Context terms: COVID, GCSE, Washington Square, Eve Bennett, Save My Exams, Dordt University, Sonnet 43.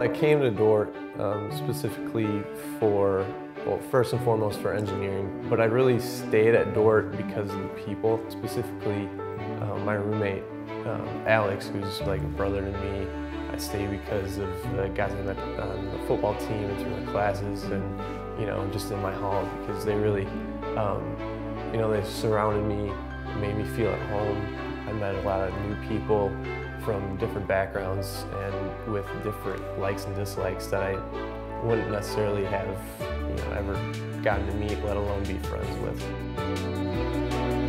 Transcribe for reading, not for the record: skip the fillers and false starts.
I came to Dordt specifically for, well, first and foremost for engineering, but I really stayed at Dordt because of the people, specifically my roommate, Alex, who's like a brother to me. I stayed because of the guys I met on the football team and through my classes and, you know, just in my home, because they really, you know, they surrounded me, made me feel at home. I met a lot of new people from different backgrounds and with different likes and dislikes that I wouldn't necessarily have, you know, ever gotten to meet, let alone be friends with.